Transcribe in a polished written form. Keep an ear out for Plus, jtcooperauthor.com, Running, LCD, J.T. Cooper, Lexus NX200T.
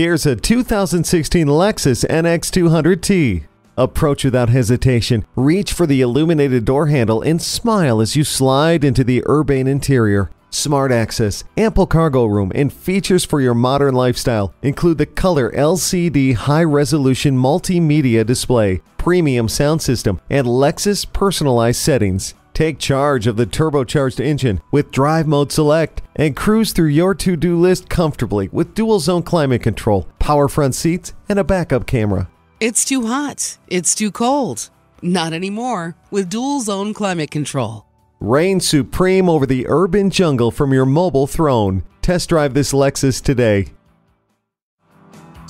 Here's a 2016 Lexus NX200T. Approach without hesitation, reach for the illuminated door handle, and smile as you slide into the urbane interior. Smart access, ample cargo room, and features for your modern lifestyle include the color LCD high-resolution multimedia display, premium sound system, and Lexus personalized settings. Take charge of the turbocharged engine with Drive Mode Select and cruise through your to-do list comfortably with dual-zone climate control, power front seats, and a backup camera. It's too hot. It's too cold. Not anymore with dual-zone climate control. Reign supreme over the urban jungle from your mobile throne. Test drive this Lexus today.